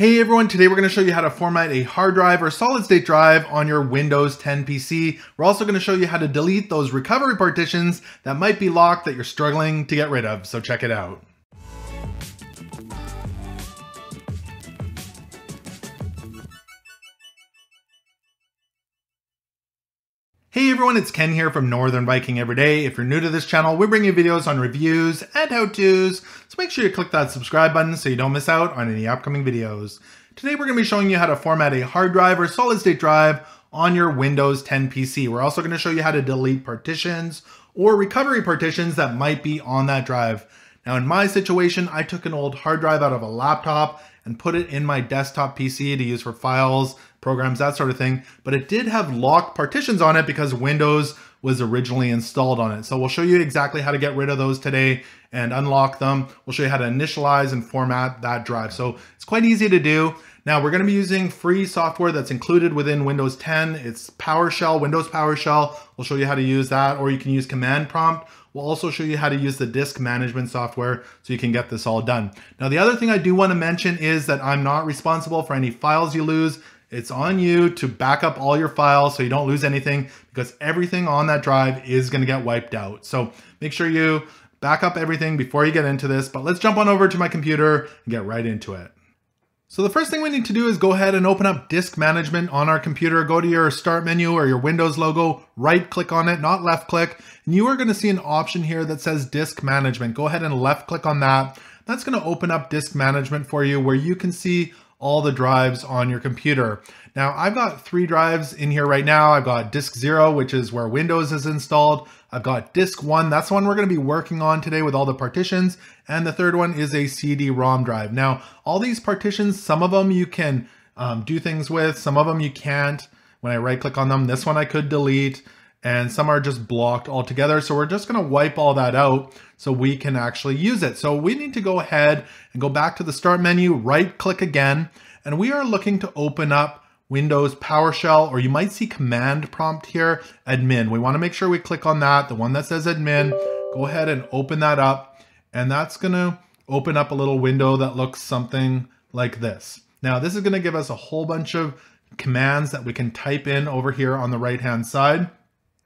Hey everyone, today we're going to show you how to format a hard drive or solid state drive on your Windows 10 PC. We're also going to show you how to delete those recovery partitions that might be locked that you're struggling to get rid of, so check it out. Hey everyone, it's Ken here from Northern Viking Everyday. If you're new to this channel, we bring you videos on reviews and how-tos, so make sure you click that subscribe button so you don't miss out on any upcoming videos. Today we're going to be showing you how to format a hard drive or solid state drive on your Windows 10 PC. We're also going to show you how to delete partitions or recovery partitions that might be on that drive. Now in my situation, I took an old hard drive out of a laptop and put it in my desktop PC to use for files, programs, that sort of thing, but it did have locked partitions on it because Windows was originally installed on it. So we'll show you exactly how to get rid of those today and unlock them. We'll show you how to initialize and format that drive. So it's quite easy to do. Now we're going to be using free software that's included within Windows 10. It's PowerShell, Windows PowerShell. We'll show you how to use that, or you can use Command Prompt. We'll also show you how to use the disk management software so you can get this all done. Now, the other thing I do want to mention is that I'm not responsible for any files you lose. It's on you to back up all your files so you don't lose anything, because everything on that drive is going to get wiped out. So make sure you back up everything before you get into this, but let's jump on over to my computer and get right into it. So the first thing we need to do is go ahead and open up Disk Management on our computer. Go to your Start menu or your Windows logo, right click on it, not left click. And you are going to see an option here that says Disk Management. Go ahead and left click on that. That's going to open up Disk Management for you, where you can see all the drives on your computer. Now I've got three drives in here right now. I've got disk 0, which is where Windows is installed. I've got disk 1, that's the one we're going to be working on today with all the partitions. And the third one is a CD-ROM drive. Now, all these partitions, some of them you can do things with, some of them you can't. When I right click on them, this one I could delete, and some are just blocked altogether. So we're just going to wipe all that out so we can actually use it. So we need to go ahead and go back to the Start menu, right click again, and we are looking to open up Windows PowerShell, or you might see Command Prompt here, Admin. We want to make sure we click on that, the one that says Admin. Go ahead and open that up, and that's going to open up a little window that looks something like this. Now this is going to give us a whole bunch of commands that we can type in over here on the right hand side.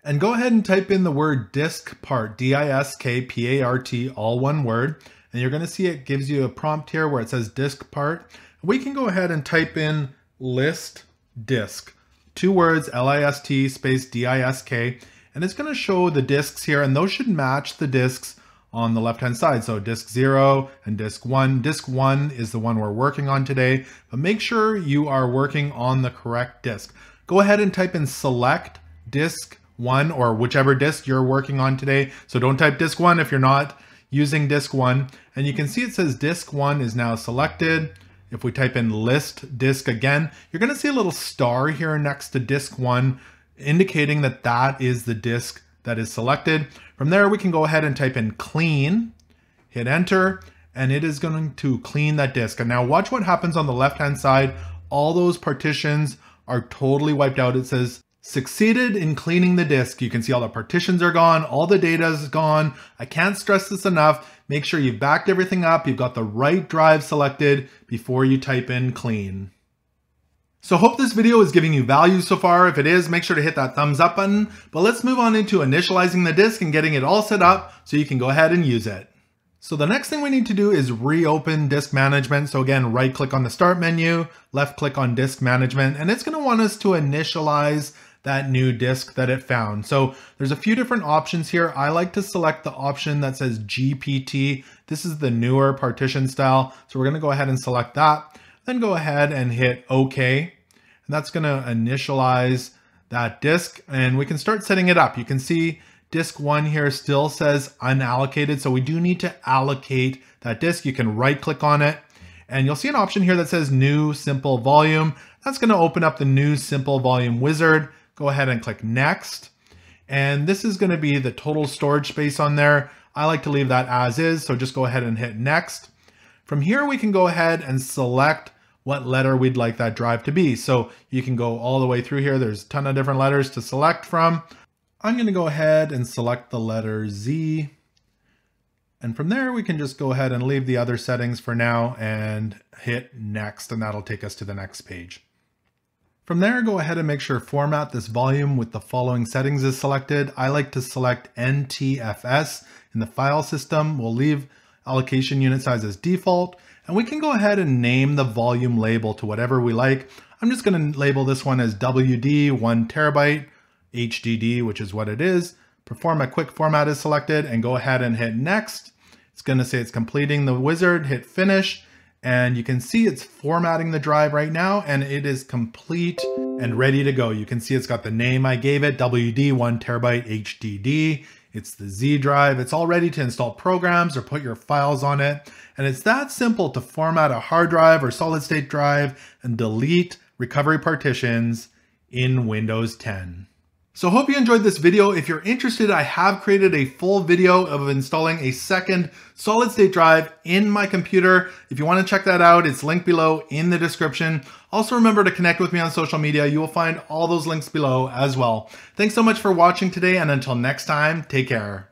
And go ahead and type in the word Diskpart, D-I-S-K-P-A-R-T, all one word, and you're going to see it gives you a prompt here where it says Diskpart. We can go ahead and type in list disk, two words, L-I-S-T space D-I-S-K, and it's going to show the disks here, and those should match the disks on the left-hand side. So disk 0 and disk 1. Disk 1 is the one we're working on today, but make sure you are working on the correct disk. Go ahead and type in select disk 1, or whichever disk you're working on today. So don't type disk 1 if you're not using disk 1. And you can see it says disk 1 is now selected. If we type in list disk again, you're going to see a little star here next to disk 1, indicating that that is the disk that is selected. From there, we can go ahead and type in clean, hit enter, and it is going to clean that disk. And now watch what happens on the left-hand side. All those partitions are totally wiped out. It says succeeded in cleaning the disk. You can see all the partitions are gone, all the data is gone. I can't stress this enough. Make sure you've backed everything up, you've got the right drive selected before you type in clean. So hope this video is giving you value so far. If it is, make sure to hit that thumbs up button. But let's move on into initializing the disk and getting it all set up so you can go ahead and use it. So the next thing we need to do is reopen Disk Management. So again, right click on the Start menu, left click on Disk Management, and it's going to want us to initialize that new disk that it found. So there's a few different options here. I like to select the option that says GPT. This is the newer partition style. So we're going to go ahead and select that, then go ahead and hit OK. And that's going to initialize that disk, and we can start setting it up. You can see disk 1 here still says unallocated, so we do need to allocate that disk. You can right click on it, and you'll see an option here that says new simple volume. That's going to open up the new simple volume wizard. Go ahead and click next, and this is going to be the total storage space on there. I like to leave that as is, so just go ahead and hit next. From here we can go ahead and select what letter we'd like that drive to be, so you can go all the way through here. There's a ton of different letters to select from. I'm going to go ahead and select the letter Z, and from there we can just go ahead and leave the other settings for now and hit next, and that'll take us to the next page. From there, go ahead and make sure Format this volume with the following settings is selected. I like to select NTFS in the file system. We'll leave allocation unit size as default, and we can go ahead and name the volume label to whatever we like. I'm just going to label this one as WD 1 terabyte, HDD, which is what it is. Perform a quick format is selected, and go ahead and hit next. It's going to say it's completing the wizard, hit finish. And you can see it's formatting the drive right now, and it is complete and ready to go. You can see it's got the name I gave it, WD 1 terabyte HDD. It's the Z drive. It's all ready to install programs or put your files on it. And it's that simple to format a hard drive or solid state drive and delete recovery partitions in Windows 10. So hope you enjoyed this video. If you're interested, I have created a full video of installing a second solid state drive in my computer. If you want to check that out, it's linked below in the description. Also remember to connect with me on social media. You will find all those links below as well. Thanks so much for watching today, and until next time, take care.